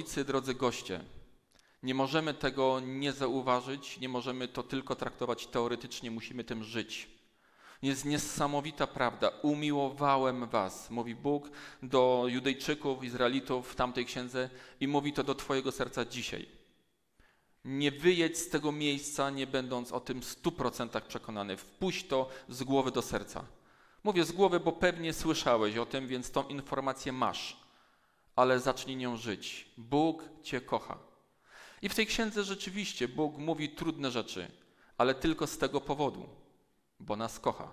Niewolnicy, drodzy goście, nie możemy tego nie zauważyć, nie możemy to tylko traktować teoretycznie, musimy tym żyć. Jest niesamowita prawda. Umiłowałem was, mówi Bóg do Judejczyków, Izraelitów w tamtej księdze i mówi to do twojego serca dzisiaj. Nie wyjedź z tego miejsca, nie będąc o tym 100% przekonany. Wpuść to z głowy do serca. Mówię z głowy, bo pewnie słyszałeś o tym, więc tą informację masz, ale zacznij nią żyć. Bóg cię kocha. I w tej księdze rzeczywiście Bóg mówi trudne rzeczy, ale tylko z tego powodu, bo nas kocha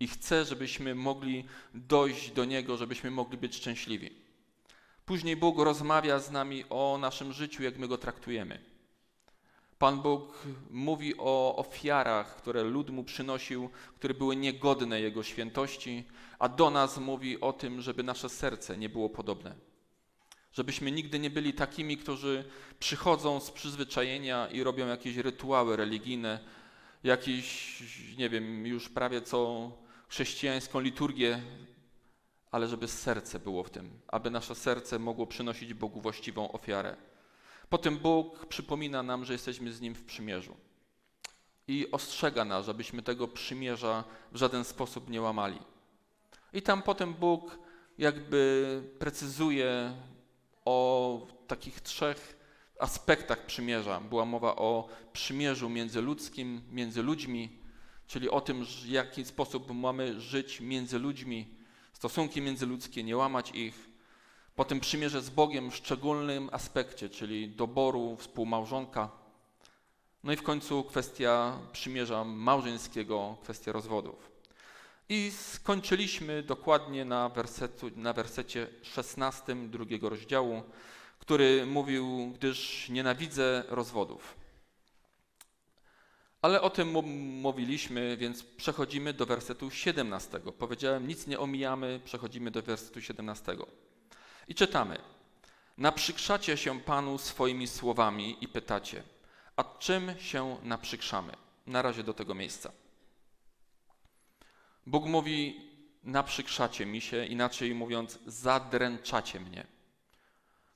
i chce, żebyśmy mogli dojść do Niego, żebyśmy mogli być szczęśliwi. Później Bóg rozmawia z nami o naszym życiu, jak my go traktujemy. Pan Bóg mówi o ofiarach, które lud mu przynosił, które były niegodne Jego świętości, a do nas mówi o tym, żeby nasze serce nie było podobne. Żebyśmy nigdy nie byli takimi, którzy przychodzą z przyzwyczajenia i robią jakieś rytuały religijne, jakiś, nie wiem, już prawie co chrześcijańską liturgię, ale żeby serce było w tym, aby nasze serce mogło przynosić Bogu właściwą ofiarę. Potem Bóg przypomina nam, że jesteśmy z Nim w przymierzu i ostrzega nas, żebyśmy tego przymierza w żaden sposób nie łamali. I tam potem Bóg jakby precyzuje o takich trzech aspektach przymierza. Była mowa o przymierzu międzyludzkim, między ludźmi, czyli o tym, w jaki sposób mamy żyć między ludźmi, stosunki międzyludzkie, nie łamać ich. Potem przymierze z Bogiem w szczególnym aspekcie, czyli doboru współmałżonka. No i w końcu kwestia przymierza małżeńskiego, kwestia rozwodów. I skończyliśmy dokładnie na wersecie 16 drugiego rozdziału, który mówił, gdyż nienawidzę rozwodów. Ale o tym mówiliśmy, więc przechodzimy do wersetu 17. Powiedziałem, nic nie omijamy, przechodzimy do wersetu 17. I czytamy. Naprzykrzacie się Panu swoimi słowami i pytacie, a czym się naprzykrzamy? Na razie do tego miejsca. Bóg mówi, naprzykrzacie mi się, inaczej mówiąc, zadręczacie mnie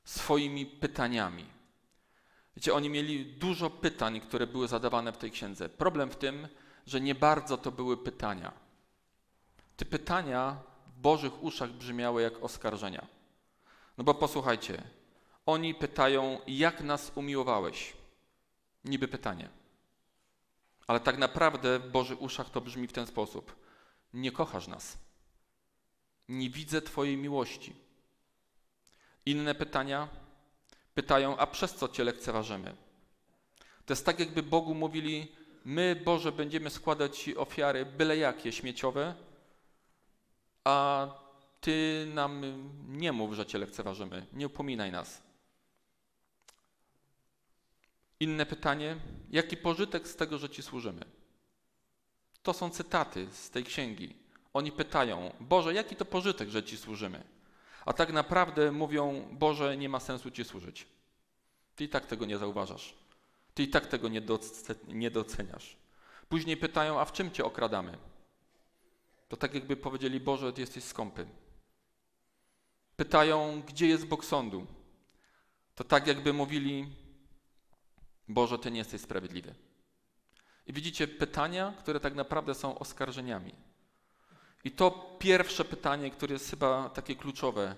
swoimi pytaniami. Wiecie, oni mieli dużo pytań, które były zadawane w tej księdze. Problem w tym, że nie bardzo to były pytania. Te pytania w Bożych uszach brzmiały jak oskarżenia. No bo posłuchajcie, oni pytają, jak nas umiłowałeś? Niby pytanie. Ale tak naprawdę w Bożych uszach to brzmi w ten sposób. Nie kochasz nas. Nie widzę twojej miłości. Inne pytania pytają, a przez co Cię lekceważymy? To jest tak, jakby Bogu mówili, my, Boże, będziemy składać Ci ofiary byle jakie, śmieciowe, a Ty nam nie mów, że Cię lekceważymy, nie upominaj nas. Inne pytanie, jaki pożytek z tego, że Ci służymy? To są cytaty z tej księgi. Oni pytają, Boże, jaki to pożytek, że Ci służymy? A tak naprawdę mówią, Boże, nie ma sensu Ci służyć. Ty i tak tego nie zauważasz. Ty i tak tego nie doceniasz. Później pytają, a w czym Cię okradamy? To tak jakby powiedzieli, Boże, Ty jesteś skąpy. Pytają, gdzie jest Bóg sądu? To tak jakby mówili, Boże, Ty nie jesteś sprawiedliwy. I widzicie pytania, które tak naprawdę są oskarżeniami. I to pierwsze pytanie, które jest chyba takie kluczowe.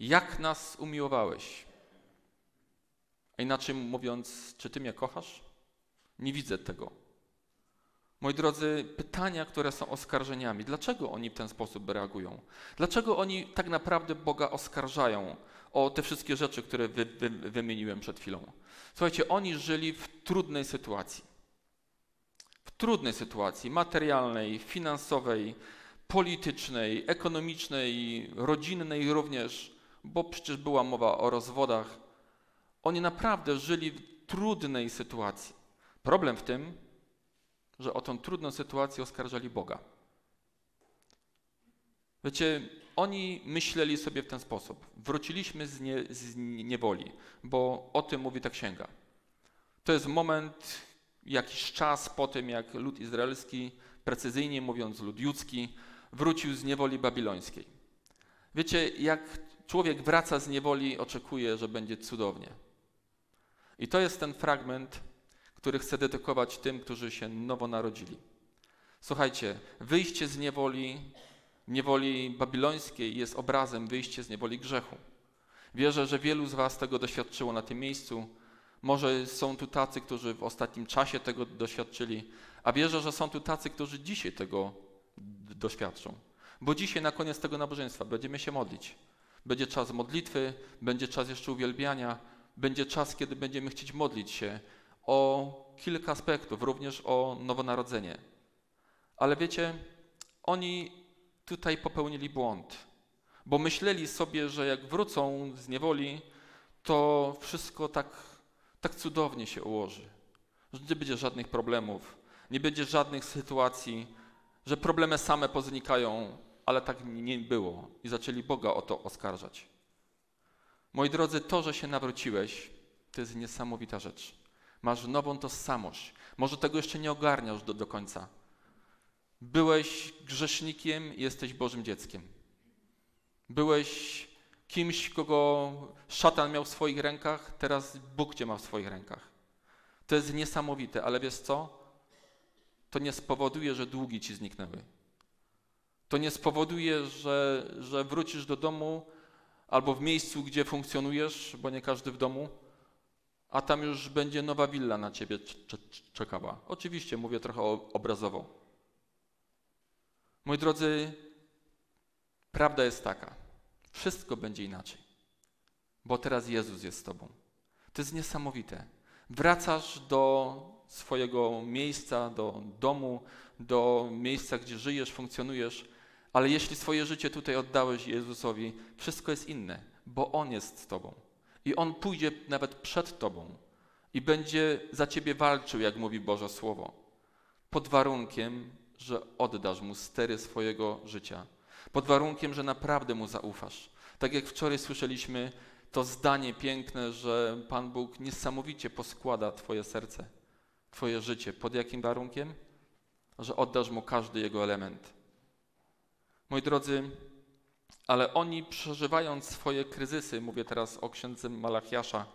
Jak nas umiłowałeś? A inaczej mówiąc, czy Ty mnie kochasz? Nie widzę tego. Moi drodzy, pytania, które są oskarżeniami. Dlaczego oni w ten sposób reagują? Dlaczego oni tak naprawdę Boga oskarżają o te wszystkie rzeczy, które wymieniłem przed chwilą? Słuchajcie, oni żyli w trudnej sytuacji. W trudnej sytuacji materialnej, finansowej, politycznej, ekonomicznej, rodzinnej również, bo przecież była mowa o rozwodach. Oni naprawdę żyli w trudnej sytuacji. Problem w tym, że o tą trudną sytuację oskarżali Boga. Wiecie, oni myśleli sobie w ten sposób. Wróciliśmy z niewoli, bo o tym mówi ta księga. To jest moment, jakiś czas po tym, jak lud izraelski, precyzyjnie mówiąc lud judzki, wrócił z niewoli babilońskiej. Wiecie, jak człowiek wraca z niewoli, oczekuje, że będzie cudownie. I to jest ten fragment, który chcę dedykować tym, którzy się nowo narodzili. Słuchajcie, wyjście z niewoli babilońskiej jest obrazem wyjścia z niewoli grzechu. Wierzę, że wielu z was tego doświadczyło na tym miejscu. Może są tu tacy, którzy w ostatnim czasie tego doświadczyli, a wierzę, że są tu tacy, którzy dzisiaj tego doświadczą. Bo dzisiaj na koniec tego nabożeństwa będziemy się modlić. Będzie czas modlitwy, będzie czas jeszcze uwielbiania, będzie czas, kiedy będziemy chcieć modlić się o kilka aspektów, również o nowonarodzenie. Ale wiecie, oni tutaj popełnili błąd, bo myśleli sobie, że jak wrócą z niewoli, to wszystko tak cudownie się ułoży, że nie będzie żadnych problemów, nie będzie żadnych sytuacji, że problemy same poznikają, ale tak nie było i zaczęli Boga o to oskarżać. Moi drodzy, to, że się nawróciłeś, to jest niesamowita rzecz. Masz nową tożsamość, może tego jeszcze nie ogarniasz do końca. Byłeś grzesznikiem i jesteś Bożym dzieckiem. Byłeś kimś, kogo szatan miał w swoich rękach, teraz Bóg cię ma w swoich rękach. To jest niesamowite, ale wiesz co? To nie spowoduje, że długi ci zniknęły. To nie spowoduje, że wrócisz do domu albo w miejscu, gdzie funkcjonujesz, bo nie każdy w domu, a tam już będzie nowa willa na ciebie czekała. Oczywiście mówię trochę obrazowo. Moi drodzy, prawda jest taka, wszystko będzie inaczej, bo teraz Jezus jest z tobą. To jest niesamowite. Wracasz do swojego miejsca, do domu, do miejsca, gdzie żyjesz, funkcjonujesz, ale jeśli swoje życie tutaj oddałeś Jezusowi, wszystko jest inne, bo On jest z tobą. I On pójdzie nawet przed tobą i będzie za ciebie walczył, jak mówi Boże Słowo, pod warunkiem, że oddasz Mu stery swojego życia. Pod warunkiem, że naprawdę Mu zaufasz. Tak jak wczoraj słyszeliśmy to zdanie piękne, że Pan Bóg niesamowicie poskłada twoje serce, twoje życie. Pod jakim warunkiem? Że oddasz Mu każdy Jego element. Moi drodzy, ale oni przeżywając swoje kryzysy, mówię teraz o księdze Malachiasza,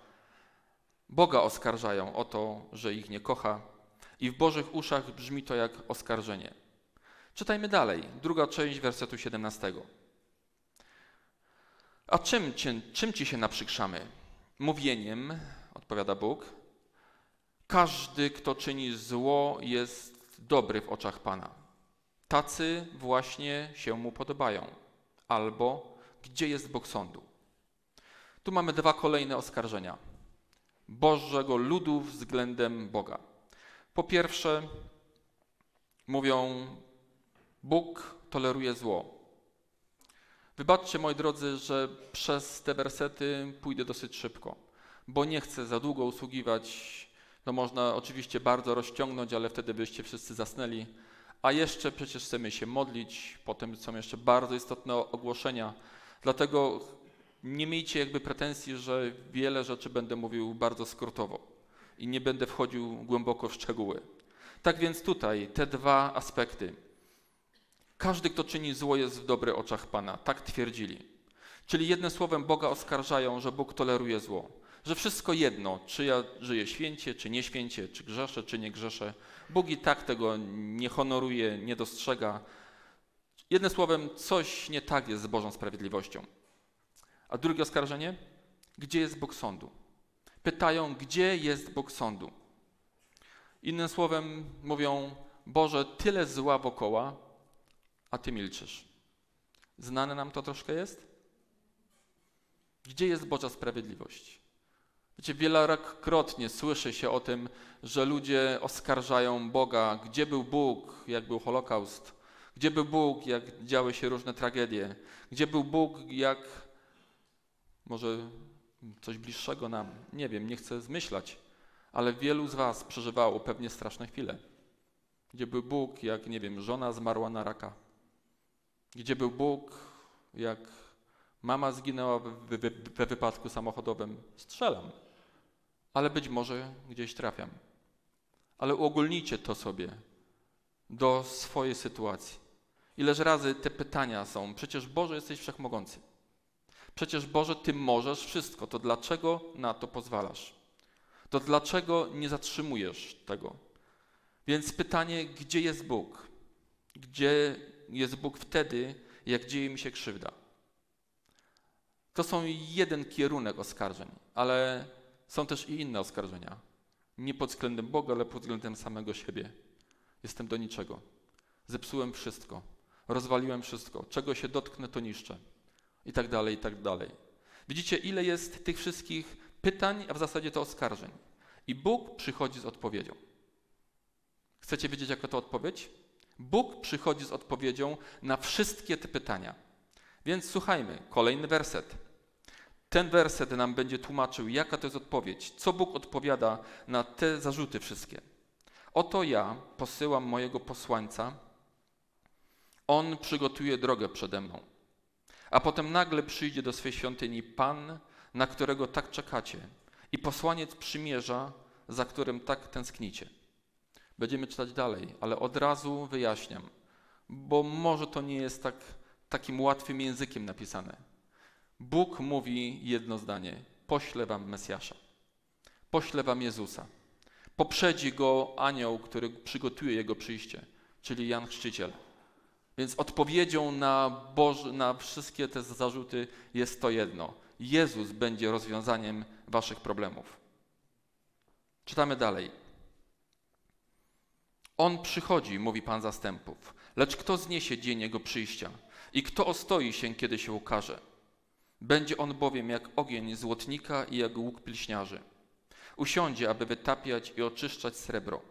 Boga oskarżają o to, że ich nie kocha, i w Bożych uszach brzmi to jak oskarżenie. Czytajmy dalej, druga część wersetu 17. A czym ci się naprzykrzamy? Mówieniem, odpowiada Bóg, każdy, kto czyni zło, jest dobry w oczach Pana. Tacy właśnie się Mu podobają. Albo gdzie jest Bóg sądu? Tu mamy dwa kolejne oskarżenia. Bożego ludu względem Boga. Po pierwsze, mówią, Bóg toleruje zło. Wybaczcie, moi drodzy, że przez te wersety pójdę dosyć szybko, bo nie chcę za długo usługiwać. No można oczywiście bardzo rozciągnąć, ale wtedy byście wszyscy zasnęli. A jeszcze przecież chcemy się modlić, potem są jeszcze bardzo istotne ogłoszenia. Dlatego nie miejcie jakby pretensji, że wiele rzeczy będę mówił bardzo skrótowo. I nie będę wchodził głęboko w szczegóły. Tak więc tutaj te dwa aspekty. Każdy, kto czyni zło, jest w dobrych oczach Pana. Tak twierdzili. Czyli jednym słowem Boga oskarżają, że Bóg toleruje zło. Że wszystko jedno, czy ja żyję święcie, czy nieświęcie, czy grzeszę, czy nie grzeszę. Bóg i tak tego nie honoruje, nie dostrzega. Jednym słowem coś nie tak jest z Bożą sprawiedliwością. A drugie oskarżenie? Gdzie jest Bóg sądu? Pytają, gdzie jest Bóg sądu? Innym słowem mówią, Boże, tyle zła wokoła, a Ty milczysz. Znane nam to troszkę jest? Gdzie jest Boża sprawiedliwość? Wiecie, wielokrotnie słyszy się o tym, że ludzie oskarżają Boga, gdzie był Bóg, jak był Holokaust, gdzie był Bóg, jak działy się różne tragedie, gdzie był Bóg, jak może coś bliższego nam, nie wiem, nie chcę zmyślać, ale wielu z was przeżywało pewnie straszne chwile. Gdzie był Bóg, jak, nie wiem, żona zmarła na raka. Gdzie był Bóg, jak mama zginęła we wypadku samochodowym. Strzelam, ale być może gdzieś trafiam. Ale uogólnijcie to sobie do swojej sytuacji. Ileż razy te pytania są, przecież Boże jesteś wszechmogący. Przecież Boże, Ty możesz wszystko, to dlaczego na to pozwalasz? To dlaczego nie zatrzymujesz tego? Więc pytanie, gdzie jest Bóg? Gdzie jest Bóg wtedy, jak dzieje mi się krzywda? To są jeden kierunek oskarżeń, ale są też i inne oskarżenia. Nie pod względem Boga, ale pod względem samego siebie. Jestem do niczego. Zepsułem wszystko. Rozwaliłem wszystko. Czego się dotknę, to niszczę. I tak dalej, i tak dalej. Widzicie, ile jest tych wszystkich pytań, a w zasadzie to oskarżeń. I Bóg przychodzi z odpowiedzią. Chcecie wiedzieć, jaka to odpowiedź? Bóg przychodzi z odpowiedzią na wszystkie te pytania. Więc słuchajmy, kolejny werset. Ten werset nam będzie tłumaczył, jaka to jest odpowiedź, co Bóg odpowiada na te zarzuty wszystkie. Oto ja posyłam mojego posłańca, on przygotuje drogę przede mną, a potem nagle przyjdzie do swej świątyni Pan, na którego tak czekacie, i posłaniec przymierza, za którym tak tęsknicie. Będziemy czytać dalej, ale od razu wyjaśniam, bo może to nie jest takim łatwym językiem napisane. Bóg mówi jedno zdanie: poślę wam Mesjasza, poślę wam Jezusa. Poprzedzi go anioł, który przygotuje jego przyjście, czyli Jan Chrzciciel. Więc odpowiedzią na wszystkie te zarzuty jest to jedno. Jezus będzie rozwiązaniem waszych problemów. Czytamy dalej. On przychodzi, mówi Pan zastępów, lecz kto zniesie dzień jego przyjścia i kto ostoi się, kiedy się ukaże? Będzie on bowiem jak ogień złotnika i jak łuk pilśniarzy. Usiądzie, aby wytapiać i oczyszczać srebro.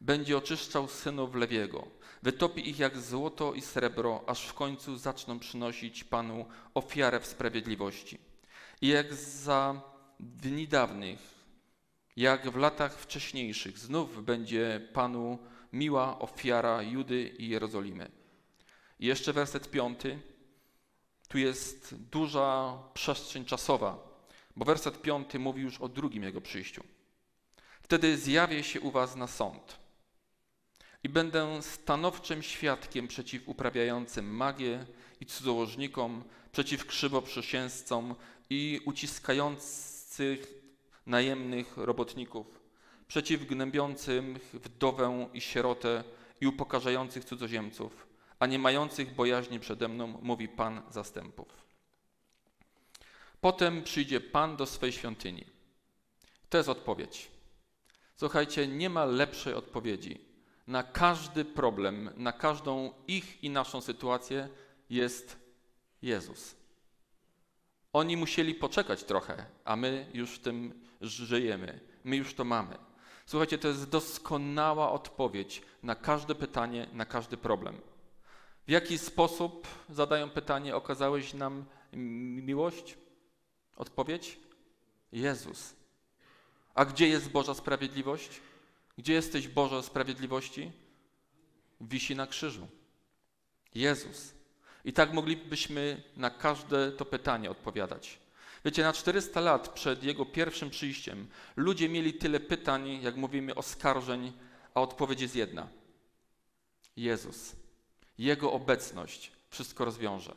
Będzie oczyszczał synów Lewiego. Wytopi ich jak złoto i srebro, aż w końcu zaczną przynosić Panu ofiarę w sprawiedliwości. I jak za dni dawnych, jak w latach wcześniejszych, znów będzie Panu miła ofiara Judy i Jerozolimy. I jeszcze werset 5. Tu jest duża przestrzeń czasowa, bo werset 5 mówi już o drugim jego przyjściu. Wtedy zjawię się u was na sąd i będę stanowczym świadkiem przeciw uprawiającym magię i cudzołożnikom, przeciw krzywoprzysięzcom i uciskających najemnych robotników, przeciw gnębiącym wdowę i sierotę i upokarzających cudzoziemców, a nie mających bojaźni przede mną, mówi Pan zastępów. Potem przyjdzie Pan do swej świątyni. To jest odpowiedź. Słuchajcie, nie ma lepszej odpowiedzi. Na każdy problem, na każdą ich i naszą sytuację jest Jezus. Oni musieli poczekać trochę, a my już w tym żyjemy. My już to mamy. Słuchajcie, to jest doskonała odpowiedź na każde pytanie, na każdy problem. W jaki sposób, zadają pytanie, okazałeś nam miłość? Odpowiedź? Jezus. A gdzie jest Boża sprawiedliwość? Gdzie jesteś, Boże sprawiedliwości? Wisi na krzyżu. Jezus. I tak moglibyśmy na każde to pytanie odpowiadać. Wiecie, na 400 lat przed Jego pierwszym przyjściem ludzie mieli tyle pytań, jak mówimy, oskarżeń, a odpowiedź jest jedna. Jezus. Jego obecność wszystko rozwiąże.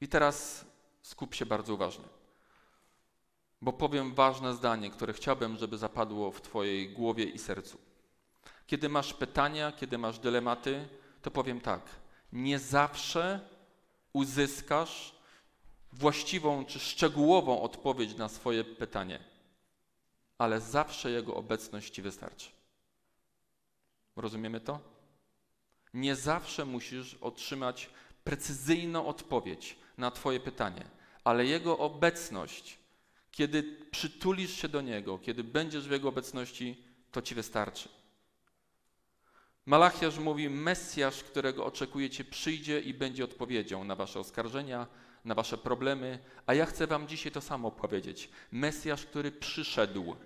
I teraz skup się bardzo uważnie, bo powiem ważne zdanie, które chciałbym, żeby zapadło w twojej głowie i sercu. Kiedy masz pytania, kiedy masz dylematy, to powiem tak. Nie zawsze uzyskasz właściwą czy szczegółową odpowiedź na swoje pytanie, ale zawsze Jego obecność ci wystarczy. Rozumiemy to? Nie zawsze musisz otrzymać precyzyjną odpowiedź na twoje pytanie, ale Jego obecność, kiedy przytulisz się do Niego, kiedy będziesz w Jego obecności, to ci wystarczy. Malachiasz mówi: Mesjasz, którego oczekujecie, przyjdzie i będzie odpowiedzią na wasze oskarżenia, na wasze problemy, a ja chcę wam dzisiaj to samo powiedzieć. Mesjasz, który przyszedł,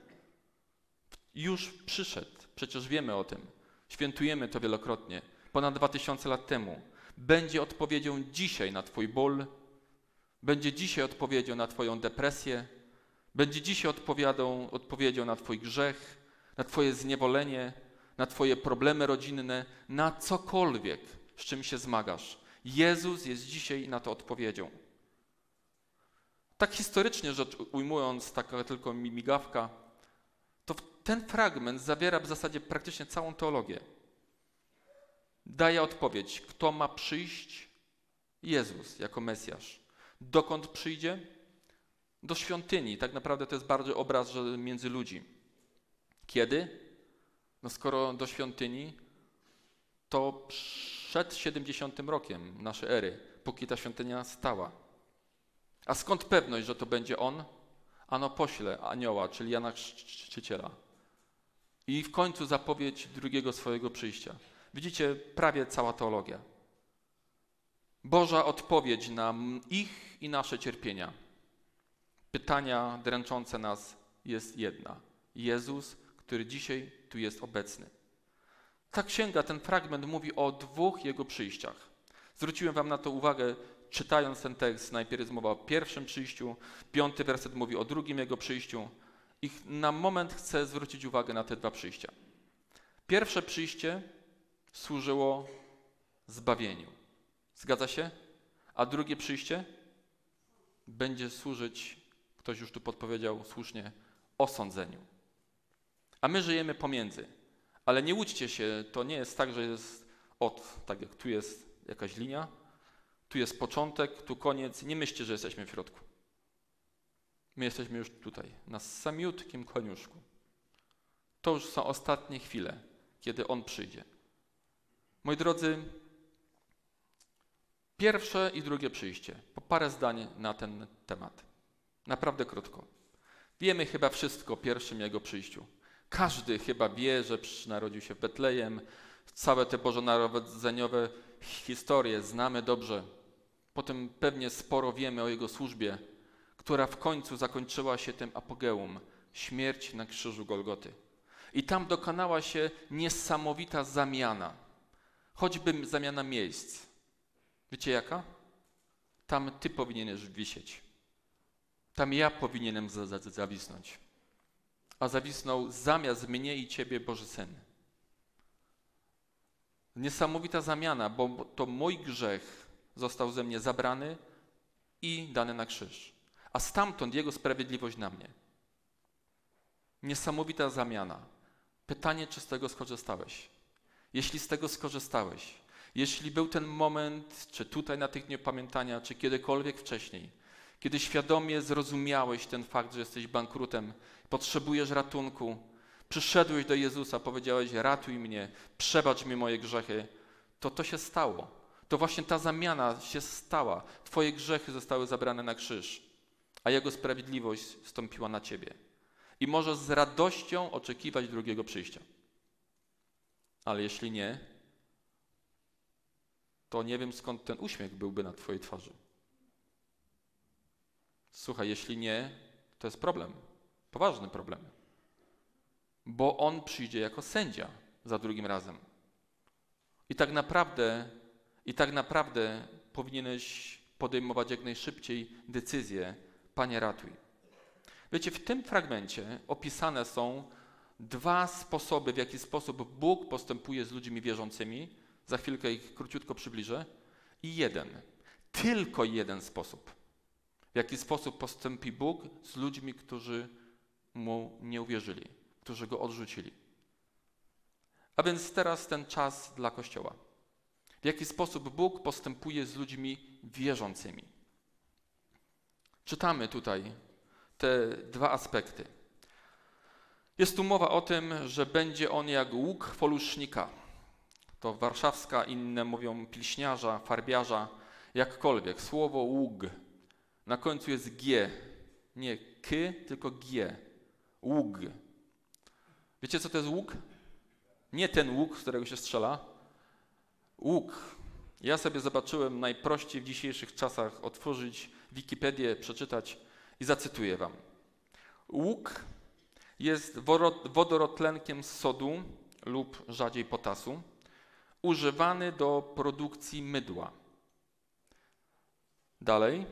już przyszedł, przecież wiemy o tym, świętujemy to wielokrotnie, ponad 2000 lat temu, będzie odpowiedzią dzisiaj na twój ból, będzie dzisiaj odpowiedzią na twoją depresję, będzie dzisiaj odpowiedzią na twój grzech, na twoje zniewolenie, na twoje problemy rodzinne, na cokolwiek, z czym się zmagasz. Jezus jest dzisiaj na to odpowiedzią. tak historycznie rzecz ujmując, taka tylko migawka, to ten fragment zawiera w zasadzie praktycznie całą teologię. Daje odpowiedź, kto ma przyjść? Jezus jako Mesjasz. Dokąd przyjdzie? Do świątyni. Tak naprawdę to jest bardziej obraz, że między ludzi. Kiedy? No skoro do świątyni, to przed 70. rokiem naszej ery, póki ta świątynia stała. A skąd pewność, że to będzie on? Ano pośle anioła, czyli Jana Chrzciciela. I w końcu zapowiedź drugiego swojego przyjścia. Widzicie, prawie cała teologia. Boża odpowiedź na ich i nasze cierpienia. Pytania dręczące nas jest jedna. Jezus, który dzisiaj tu jest obecny. Ta księga, ten fragment mówi o dwóch jego przyjściach. Zwróciłem wam na to uwagę, czytając ten tekst. Najpierw jest mowa o pierwszym przyjściu, 5 werset mówi o drugim jego przyjściu. I na moment chcę zwrócić uwagę na te dwa przyjścia. Pierwsze przyjście służyło zbawieniu. Zgadza się? A drugie przyjście będzie służyć, ktoś już tu podpowiedział słusznie, osądzeniu. A my żyjemy pomiędzy. Ale nie łudźcie się, to nie jest tak, że jest tak jak tu jest jakaś linia, tu jest początek, tu koniec. Nie myślcie, że jesteśmy w środku. My jesteśmy już tutaj, na samiutkim koniuszku. To już są ostatnie chwile, kiedy on przyjdzie. Moi drodzy, pierwsze i drugie przyjście. Po parę zdań na ten temat. Naprawdę krótko. Wiemy chyba wszystko o pierwszym jego przyjściu. Każdy chyba wie, że narodził się w Betlejem. Całe te bożonarodzeniowe historie znamy dobrze. Potem pewnie sporo wiemy o jego służbie, która w końcu zakończyła się tym apogeum. Śmierć na krzyżu Golgoty. I tam dokonała się niesamowita zamiana. Choćby zamiana miejsc. Wiecie jaka? Tam ty powinieneś wisieć. Tam ja powinienem zawisnąć. A zawisnął zamiast mnie i ciebie Boży Syn. Niesamowita zamiana, bo to mój grzech został ze mnie zabrany i dany na krzyż. A stamtąd jego sprawiedliwość na mnie. Niesamowita zamiana. Pytanie, czy z tego skorzystałeś? Jeśli z tego skorzystałeś, jeśli był ten moment, czy tutaj na tych dniach pamiętania, czy kiedykolwiek wcześniej, kiedy świadomie zrozumiałeś ten fakt, że jesteś bankrutem, potrzebujesz ratunku, przyszedłeś do Jezusa, powiedziałeś ratuj mnie, przebacz mi moje grzechy, to się stało. To właśnie ta zamiana się stała. Twoje grzechy zostały zabrane na krzyż, a jego sprawiedliwość wstąpiła na ciebie. I możesz z radością oczekiwać drugiego przyjścia. Ale jeśli nie, to nie wiem skąd ten uśmiech byłby na twojej twarzy. Słuchaj, jeśli nie, to jest problem. Poważny problem. Bo on przyjdzie jako sędzia za drugim razem. I tak naprawdę powinieneś podejmować jak najszybciej decyzję, Panie ratuj. Wiecie, w tym fragmencie opisane są dwa sposoby, w jaki sposób Bóg postępuje z ludźmi wierzącymi. Za chwilkę ich króciutko przybliżę. I tylko jeden sposób. W jaki sposób postąpi Bóg z ludźmi, którzy Mu nie uwierzyli, którzy Go odrzucili. A więc teraz ten czas dla Kościoła. W jaki sposób Bóg postępuje z ludźmi wierzącymi. Czytamy tutaj te dwa aspekty. Jest tu mowa o tym, że będzie on jak łuk folusznika. To warszawska, inne mówią pilśniarza, farbiarza, jakkolwiek. Słowo łuk. Na końcu jest G. Nie K, tylko G. Łuk. Wiecie, co to jest łuk? Nie ten łuk, z którego się strzela. Łuk. Ja sobie zobaczyłem najprościej w dzisiejszych czasach otworzyć Wikipedię, przeczytać i zacytuję wam. Łuk jest wodorotlenkiem sodu lub rzadziej potasu, używany do produkcji mydła. Dalej.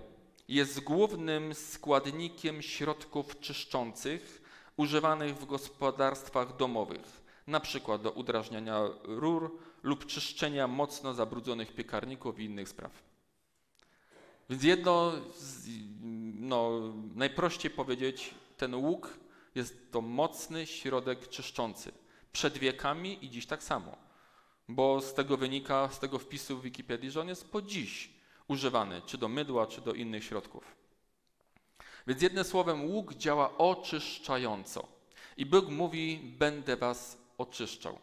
Jest głównym składnikiem środków czyszczących używanych w gospodarstwach domowych, na przykład do udrażniania rur lub czyszczenia mocno zabrudzonych piekarników i innych spraw. Więc jedno, najprościej powiedzieć, ten łuk jest to mocny środek czyszczący. Przed wiekami i dziś tak samo. Bo z tego wynika, z tego wpisu w Wikipedii, że on jest po dziś używany, czy do mydła, czy do innych środków. Więc jednym słowem łuk działa oczyszczająco. I Bóg mówi, będę was oczyszczał.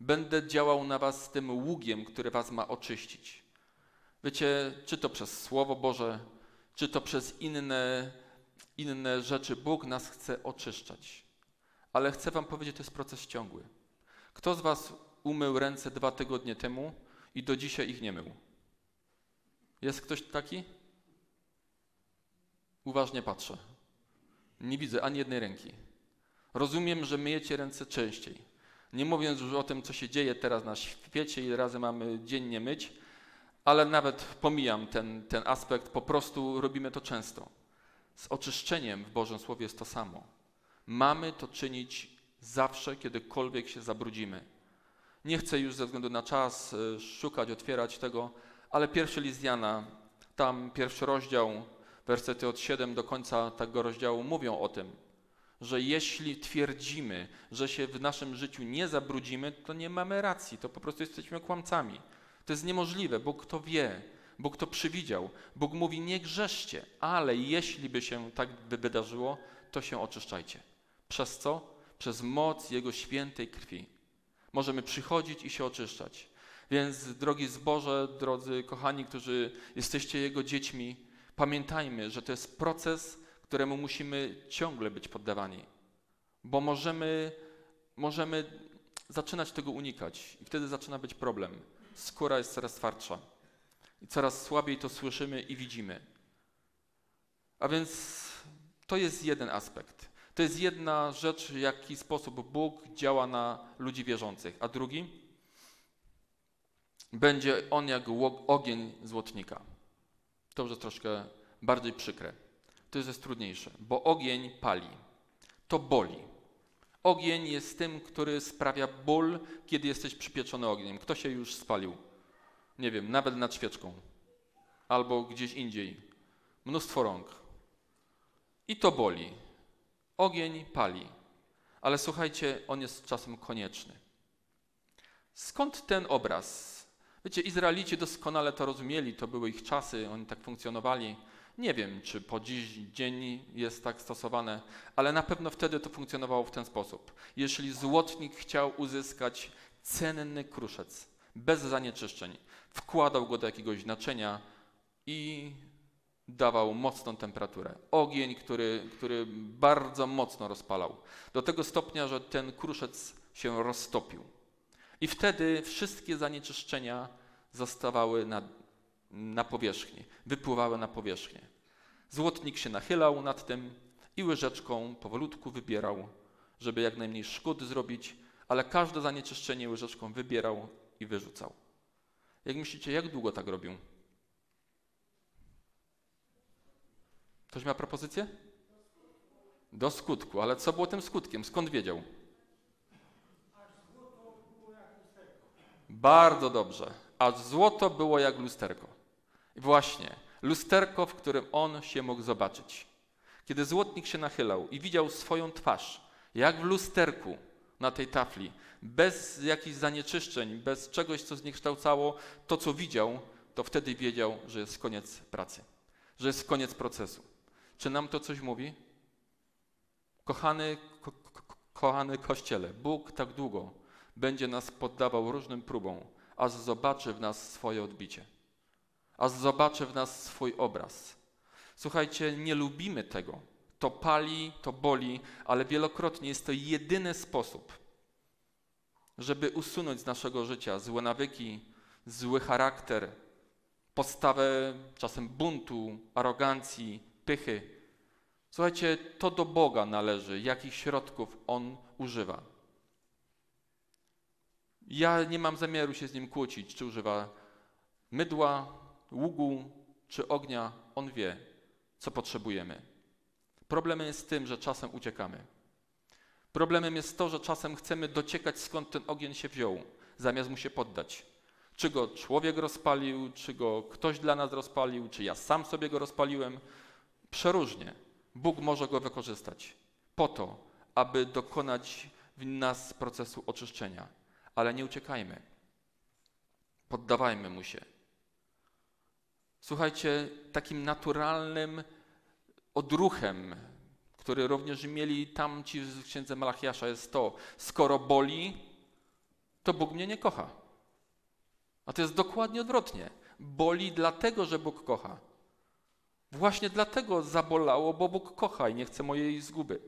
Będę działał na was z tym ługiem, który was ma oczyścić. Wiecie, czy to przez Słowo Boże, czy to przez inne rzeczy, Bóg nas chce oczyszczać. Ale chcę wam powiedzieć, to jest proces ciągły. Kto z was umył ręce 2 tygodnie temu i do dzisiaj ich nie mył? Jest ktoś taki? Uważnie patrzę. Nie widzę ani jednej ręki. Rozumiem, że myjecie ręce częściej. Nie mówiąc już o tym, co się dzieje teraz na świecie, ile razy mamy dziennie myć, ale nawet pomijam ten aspekt, po prostu robimy to często. Z oczyszczeniem w Bożym Słowie jest to samo. Mamy to czynić zawsze, kiedykolwiek się zabrudzimy. Nie chcę już ze względu na czas szukać, otwierać tego, ale pierwszy list Jana, tam pierwszy rozdział, wersety od 7 do końca tego rozdziału mówią o tym, że jeśli twierdzimy, że się w naszym życiu nie zabrudzimy, to nie mamy racji, to po prostu jesteśmy kłamcami. To jest niemożliwe, Bóg to wie, Bóg to przewidział. Bóg mówi, nie grzeszcie, ale jeśli by się tak wydarzyło, to się oczyszczajcie. Przez co? Przez moc Jego świętej krwi. Możemy przychodzić i się oczyszczać. Więc drogi zboże, drodzy kochani, którzy jesteście Jego dziećmi, pamiętajmy, że to jest proces, któremu musimy ciągle być poddawani. Bo możemy zaczynać tego unikać i wtedy zaczyna być problem. Skóra jest coraz twardsza i coraz słabiej to słyszymy i widzimy. A więc to jest jeden aspekt. To jest jedna rzecz, w jaki sposób Bóg działa na ludzi wierzących. A drugi? Będzie on jak ogień złotnika. To już jest troszkę bardziej przykre. To jest trudniejsze, bo ogień pali. To boli. Ogień jest tym, który sprawia ból, kiedy jesteś przypieczony ogniem. Kto się już spalił? Nie wiem, nawet nad świeczką. Albo gdzieś indziej. Mnóstwo rąk. I to boli. Ogień pali. Ale słuchajcie, on jest czasem konieczny. Skąd ten obraz? Wiecie, Izraelici doskonale to rozumieli, to były ich czasy, oni tak funkcjonowali. Nie wiem, czy po dziś dzień jest tak stosowane, ale na pewno wtedy to funkcjonowało w ten sposób. Jeśli złotnik chciał uzyskać cenny kruszec, bez zanieczyszczeń, wkładał go do jakiegoś naczynia i dawał mocną temperaturę. Ogień, który bardzo mocno rozpalał. Do tego stopnia, że ten kruszec się roztopił. I wtedy wszystkie zanieczyszczenia zostawały na powierzchni, wypływały na powierzchnię. Złotnik się nachylał nad tym i łyżeczką powolutku wybierał, żeby jak najmniej szkód zrobić, ale każde zanieczyszczenie łyżeczką wybierał i wyrzucał. Jak myślicie, jak długo tak robił? Ktoś ma propozycję? Do skutku, ale co było tym skutkiem? Skąd wiedział? Bardzo dobrze. Aż złoto było jak lusterko. I właśnie, lusterko, w którym on się mógł zobaczyć. Kiedy złotnik się nachylał i widział swoją twarz, jak w lusterku na tej tafli, bez jakichś zanieczyszczeń, bez czegoś, co zniekształcało to, co widział, to wtedy wiedział, że jest koniec pracy, że jest koniec procesu. Czy nam to coś mówi? Kochany Kościele, Bóg tak długo będzie nas poddawał różnym próbom, aż zobaczy w nas swoje odbicie, aż zobaczy w nas swój obraz. Słuchajcie, nie lubimy tego. To pali, to boli, ale wielokrotnie jest to jedyny sposób, żeby usunąć z naszego życia złe nawyki, zły charakter, postawę czasem buntu, arogancji, pychy. Słuchajcie, to do Boga należy, jakich środków On używa. Ja nie mam zamiaru się z nim kłócić, czy używa mydła, ługu, czy ognia. On wie, co potrzebujemy. Problemem jest tym, że czasem uciekamy. Problemem jest to, że czasem chcemy dociekać, skąd ten ogień się wziął, zamiast mu się poddać. Czy go człowiek rozpalił, czy go ktoś dla nas rozpalił, czy ja sam sobie go rozpaliłem. Przeróżnie. Bóg może go wykorzystać po to, aby dokonać w nas procesu oczyszczenia. Ale nie uciekajmy. Poddawajmy mu się. Słuchajcie, takim naturalnym odruchem, który również mieli tamci w księdze Malachiasza, jest to: skoro boli, to Bóg mnie nie kocha. A to jest dokładnie odwrotnie. Boli dlatego, że Bóg kocha. Właśnie dlatego zabolało, bo Bóg kocha i nie chce mojej zguby.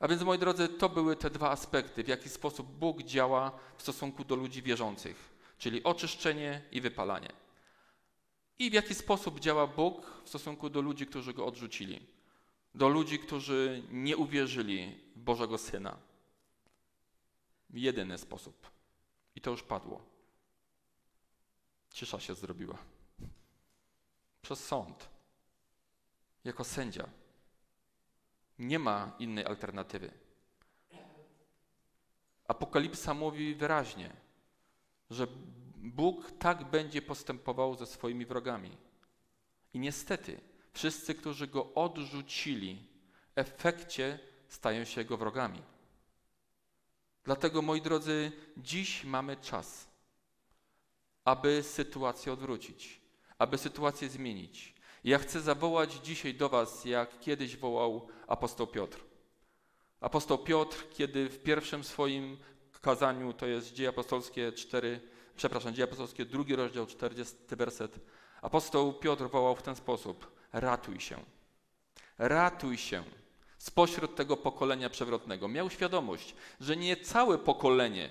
A więc, moi drodzy, to były te dwa aspekty, w jaki sposób Bóg działa w stosunku do ludzi wierzących, czyli oczyszczenie i wypalanie. I w jaki sposób działa Bóg w stosunku do ludzi, którzy Go odrzucili, do ludzi, którzy nie uwierzyli w Bożego Syna. Jedyny sposób. I to już padło. Cisza się zrobiła. Przez sąd. Jako sędzia. Nie ma innej alternatywy. Apokalipsa mówi wyraźnie, że Bóg tak będzie postępował ze swoimi wrogami. I niestety wszyscy, którzy Go odrzucili, w efekcie stają się Jego wrogami. Dlatego, moi drodzy, dziś mamy czas, aby sytuację odwrócić, aby sytuację zmienić. Ja chcę zawołać dzisiaj do was, jak kiedyś wołał apostoł Piotr. Apostoł Piotr, kiedy w pierwszym swoim kazaniu, to jest Dzieje Apostolskie 2 rozdział, 40 werset, apostoł Piotr wołał w ten sposób: ratuj się, ratuj się spośród tego pokolenia przewrotnego. Miał świadomość, że nie całe pokolenie,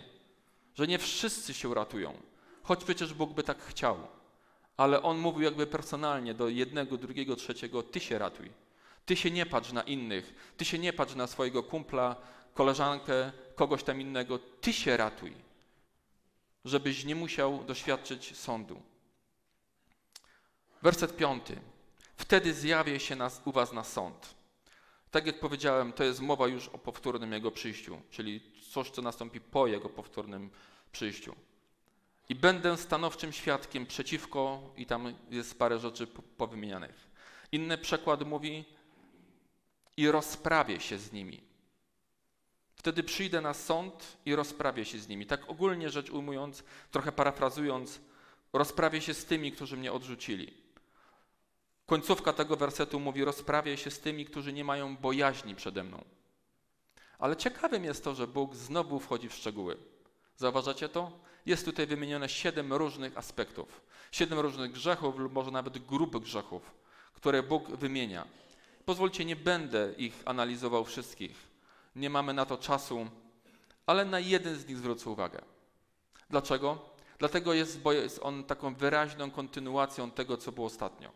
że nie wszyscy się ratują, choć przecież Bóg by tak chciał. Ale on mówił jakby personalnie do jednego, drugiego, trzeciego: ty się ratuj. Ty się nie patrz na innych. Ty się nie patrz na swojego kumpla, koleżankę, kogoś tam innego. Ty się ratuj, żebyś nie musiał doświadczyć sądu. Werset 5. Wtedy zjawię się u was na sąd. Tak jak powiedziałem, to jest mowa już o powtórnym jego przyjściu, czyli coś, co nastąpi po jego powtórnym przyjściu. I będę stanowczym świadkiem przeciwko, i tam jest parę rzeczy powymienianych. Inny przekład mówi: i rozprawię się z nimi. Wtedy przyjdę na sąd i rozprawię się z nimi. Tak ogólnie rzecz ujmując, trochę parafrazując, rozprawię się z tymi, którzy mnie odrzucili. Końcówka tego wersetu mówi: rozprawię się z tymi, którzy nie mają bojaźni przede mną. Ale ciekawym jest to, że Bóg znowu wchodzi w szczegóły. Zauważacie to? Jest tutaj wymienione 7 różnych aspektów, 7 różnych grzechów lub może nawet grup grzechów, które Bóg wymienia. Pozwólcie, nie będę ich analizował wszystkich, nie mamy na to czasu, ale na jeden z nich zwrócę uwagę. Dlaczego? Dlatego bo jest on taką wyraźną kontynuacją tego, co było ostatnio.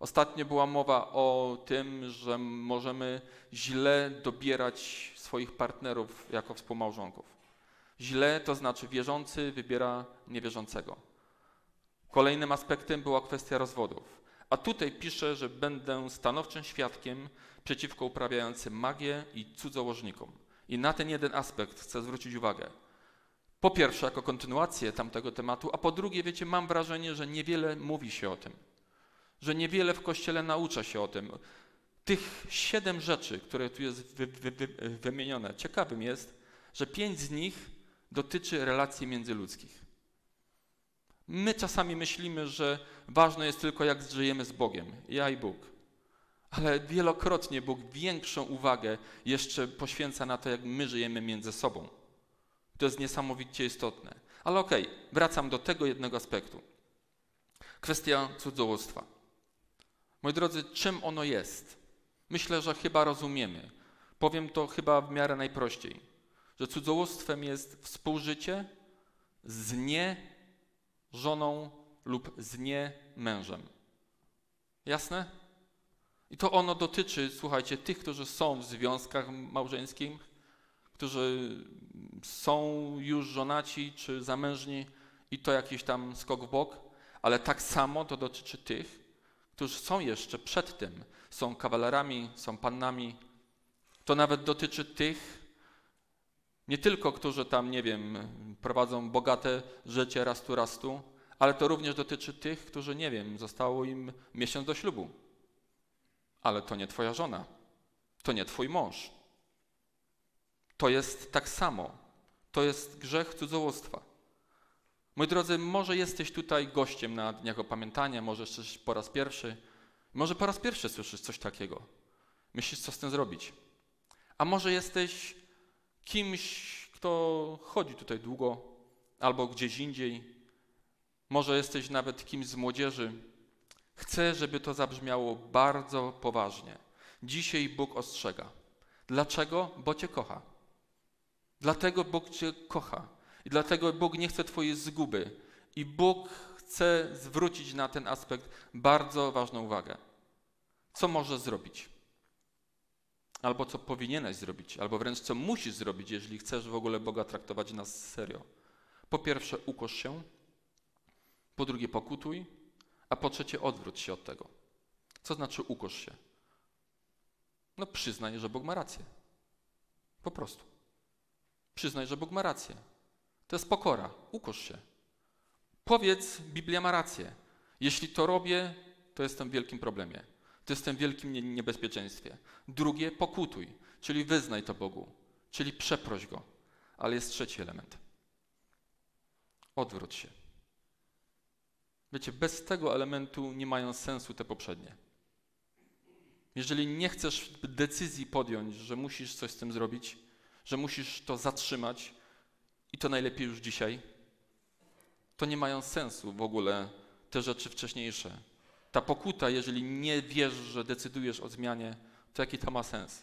Ostatnio była mowa o tym, że możemy źle dobierać swoich partnerów jako współmałżonków. Źle, to znaczy wierzący wybiera niewierzącego. Kolejnym aspektem była kwestia rozwodów. A tutaj pisze, że będę stanowczym świadkiem przeciwko uprawiającym magię i cudzołożnikom. I na ten jeden aspekt chcę zwrócić uwagę. Po pierwsze, jako kontynuację tamtego tematu, a po drugie, wiecie, mam wrażenie, że niewiele mówi się o tym. Że niewiele w Kościele naucza się o tym. Tych 7 rzeczy, które tu jest wymienione, ciekawym jest, że 5 z nich dotyczy relacji międzyludzkich. My czasami myślimy, że ważne jest tylko, jak żyjemy z Bogiem, ja i Bóg. Ale wielokrotnie Bóg większą uwagę jeszcze poświęca na to, jak my żyjemy między sobą. To jest niesamowicie istotne. Ale okej, wracam do tego jednego aspektu. Kwestia cudzołóstwa. Moi drodzy, czym ono jest? Myślę, że chyba rozumiemy. Powiem to chyba w miarę najprościej. Że cudzołóstwem jest współżycie z nie żoną lub z nie mężem. Jasne? I to ono dotyczy, słuchajcie, tych, którzy są w związkach małżeńskich, którzy są już żonaci czy zamężni i to jakiś tam skok w bok, ale tak samo to dotyczy tych, którzy są jeszcze przed tym, są kawalerami, są pannami. To nawet dotyczy tych Nie tylko, którzy tam, nie wiem, prowadzą bogate życie raz tu, raz tu, ale to również dotyczy tych, którzy, nie wiem, zostało im miesiąc do ślubu. Ale to nie twoja żona, to nie twój mąż. To jest tak samo, to jest grzech cudzołóstwa. Moi drodzy, może jesteś tutaj gościem na Dniach Opamiętania, może jeszcze po raz pierwszy, słyszysz coś takiego. Myślisz, co z tym zrobić. A może jesteś kimś, kto chodzi tutaj długo albo gdzieś indziej. Może jesteś nawet kimś z młodzieży. Chcę, żeby to zabrzmiało bardzo poważnie. Dzisiaj Bóg ostrzega. Dlaczego? Bo cię kocha. Dlatego Bóg cię kocha. I dlatego Bóg nie chce twojej zguby. I Bóg chce zwrócić na ten aspekt bardzo ważną uwagę. Co możesz zrobić? Albo co powinieneś zrobić, albo wręcz co musisz zrobić, jeżeli chcesz w ogóle Boga traktować nas serio. Po pierwsze, ukosz się. Po drugie, pokutuj. A po trzecie, odwróć się od tego. Co znaczy ukosz się? No przyznaj, że Bóg ma rację. Po prostu. Przyznaj, że Bóg ma rację. To jest pokora. Ukosz się. Powiedz, Biblia ma rację. Jeśli to robię, to jestem w wielkim problemie. To jestem w wielkim niebezpieczeństwie. Drugie, pokutuj, czyli wyznaj to Bogu, czyli przeproś Go. Ale jest trzeci element. Odwróć się. Wiecie, bez tego elementu nie mają sensu te poprzednie. Jeżeli nie chcesz decyzji podjąć, że musisz coś z tym zrobić, że musisz to zatrzymać i to najlepiej już dzisiaj, to nie mają sensu w ogóle te rzeczy wcześniejsze. Ta pokuta, jeżeli nie wiesz, że decydujesz o zmianie, to jaki to ma sens?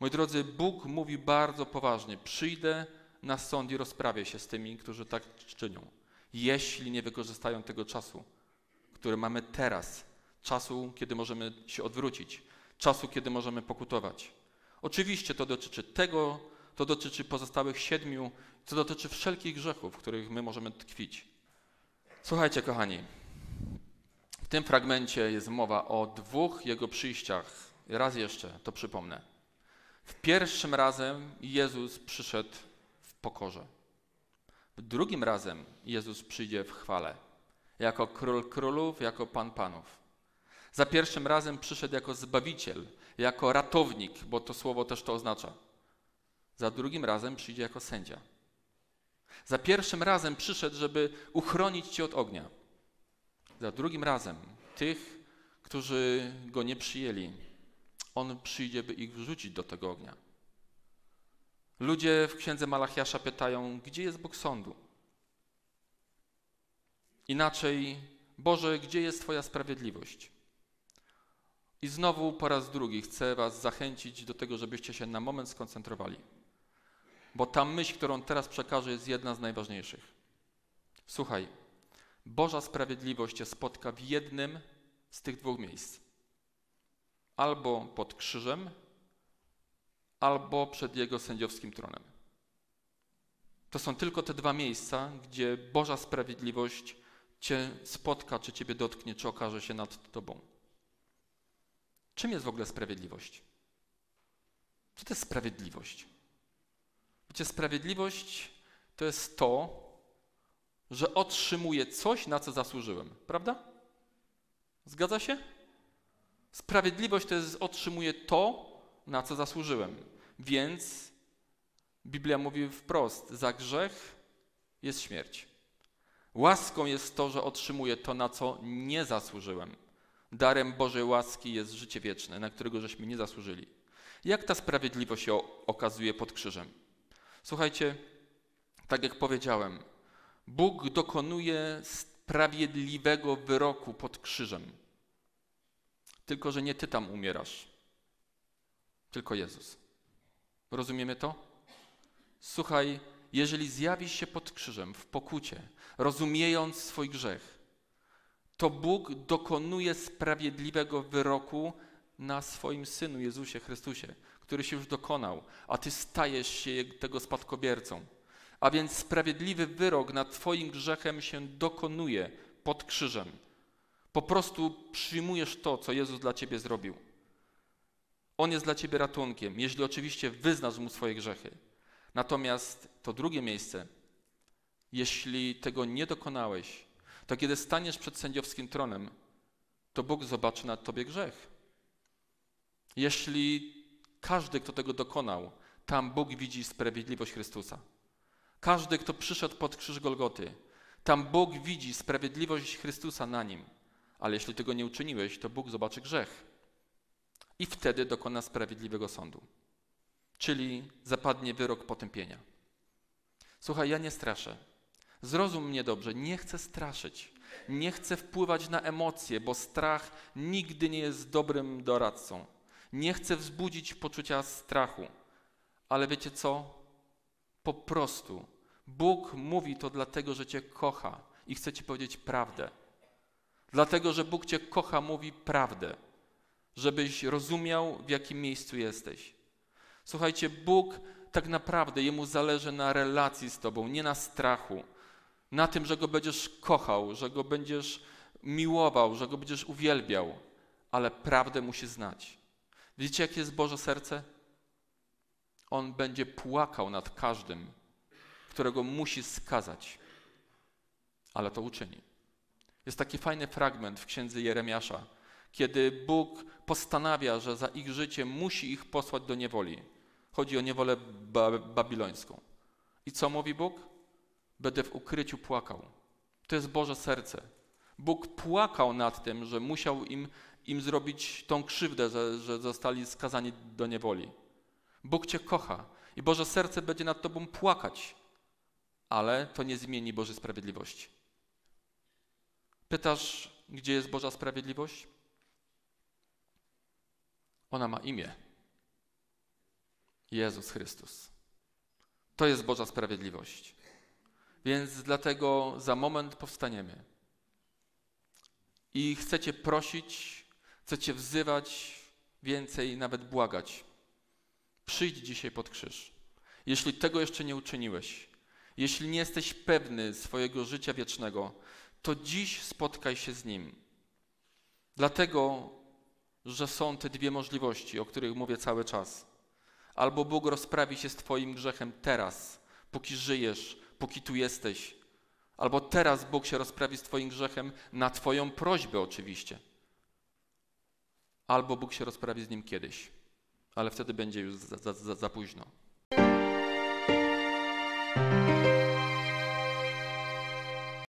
Moi drodzy, Bóg mówi bardzo poważnie. Przyjdę na sąd i rozprawię się z tymi, którzy tak czynią. Jeśli nie wykorzystają tego czasu, który mamy teraz, czasu, kiedy możemy się odwrócić, czasu, kiedy możemy pokutować. Oczywiście to dotyczy tego, to dotyczy pozostałych 7, to dotyczy wszelkich grzechów, w których my możemy tkwić. Słuchajcie, kochani, w tym fragmencie jest mowa o 2 Jego przyjściach. Raz jeszcze to przypomnę. W pierwszym razem Jezus przyszedł w pokorze. W drugim razem Jezus przyjdzie w chwale, jako Król Królów, jako Pan Panów. Za pierwszym razem przyszedł jako Zbawiciel, jako Ratownik, bo to słowo też to oznacza. Za drugim razem przyjdzie jako Sędzia. Za pierwszym razem przyszedł, żeby uchronić cię od ognia. Za drugim razem tych, którzy Go nie przyjęli, On przyjdzie, by ich wrzucić do tego ognia. Ludzie w księdze Malachiasza pytają, gdzie jest Bóg sądu? Inaczej, Boże, gdzie jest Twoja sprawiedliwość? I znowu po raz drugi chcę was zachęcić do tego, żebyście się na moment skoncentrowali. Bo ta myśl, którą teraz przekażę, jest jedna z najważniejszych. Słuchaj, Boża sprawiedliwość cię spotka w jednym z tych 2 miejsc. Albo pod krzyżem, albo przed Jego sędziowskim tronem. To są tylko te 2 miejsca, gdzie Boża sprawiedliwość cię spotka, czy ciebie dotknie, czy okaże się nad tobą. Czym jest w ogóle sprawiedliwość? Co to jest sprawiedliwość? Wiecie, sprawiedliwość to jest to, że otrzymuję coś, na co zasłużyłem. Prawda? Zgadza się? Sprawiedliwość to jest, otrzymuję to, na co zasłużyłem. Więc Biblia mówi wprost, za grzech jest śmierć. Łaską jest to, że otrzymuję to, na co nie zasłużyłem. Darem Bożej łaski jest życie wieczne, na którego żeśmy nie zasłużyli. Jak ta sprawiedliwość się okazuje pod krzyżem? Słuchajcie, tak jak powiedziałem, Bóg dokonuje sprawiedliwego wyroku pod krzyżem. Tylko że nie ty tam umierasz. Tylko Jezus. Rozumiemy to? Słuchaj, jeżeli zjawisz się pod krzyżem w pokucie, rozumiejąc swój grzech, to Bóg dokonuje sprawiedliwego wyroku na swoim Synu Jezusie Chrystusie, który się już dokonał, a ty stajesz się tego spadkobiercą. A więc sprawiedliwy wyrok nad twoim grzechem się dokonuje pod krzyżem. Po prostu przyjmujesz to, co Jezus dla ciebie zrobił. On jest dla ciebie ratunkiem, jeśli oczywiście wyznasz Mu swoje grzechy. Natomiast to drugie miejsce, jeśli tego nie dokonałeś, to kiedy staniesz przed sędziowskim tronem, to Bóg zobaczy na tobie grzech. Jeśli każdy, kto tego dokonał, tam Bóg widzi sprawiedliwość Chrystusa. Każdy, kto przyszedł pod krzyż Golgoty, tam Bóg widzi sprawiedliwość Chrystusa na nim. Ale jeśli tego nie uczyniłeś, to Bóg zobaczy grzech i wtedy dokona sprawiedliwego sądu. Czyli zapadnie wyrok potępienia. Słuchaj, ja nie straszę. Zrozum mnie dobrze, nie chcę straszyć. Nie chcę wpływać na emocje, bo strach nigdy nie jest dobrym doradcą. Nie chcę wzbudzić poczucia strachu. Ale wiecie co? Po prostu Bóg mówi to dlatego, że cię kocha i chce ci powiedzieć prawdę. Dlatego, że Bóg cię kocha, mówi prawdę, żebyś rozumiał, w jakim miejscu jesteś. Słuchajcie, Bóg tak naprawdę, Jemu zależy na relacji z tobą, nie na strachu. Na tym, że Go będziesz kochał, że Go będziesz miłował, że Go będziesz uwielbiał, ale prawdę musi znać. Wiecie, jakie jest Boże serce? On będzie płakał nad każdym, którego musi skazać, ale to uczyni. Jest taki fajny fragment w księdze Jeremiasza, kiedy Bóg postanawia, że za ich życie musi ich posłać do niewoli. Chodzi o niewolę babilońską. I co mówi Bóg? Będę w ukryciu płakał. To jest Boże serce. Bóg płakał nad tym, że musiał im zrobić tą krzywdę, że zostali skazani do niewoli. Bóg cię kocha i Boże serce będzie nad tobą płakać, ale to nie zmieni Bożej sprawiedliwości. Pytasz, gdzie jest Boża sprawiedliwość? Ona ma imię. Jezus Chrystus. To jest Boża sprawiedliwość. Więc dlatego za moment powstaniemy. I chcę cię prosić, chcę cię wzywać, więcej nawet błagać. Przyjdź dzisiaj pod krzyż. Jeśli tego jeszcze nie uczyniłeś, jeśli nie jesteś pewny swojego życia wiecznego, to dziś spotkaj się z Nim. Dlatego, że są te dwie możliwości, o których mówię cały czas. Albo Bóg rozprawi się z twoim grzechem teraz, póki żyjesz, póki tu jesteś. Albo teraz Bóg się rozprawi z twoim grzechem na twoją prośbę oczywiście. Albo Bóg się rozprawi z nim kiedyś, ale wtedy będzie już za późno.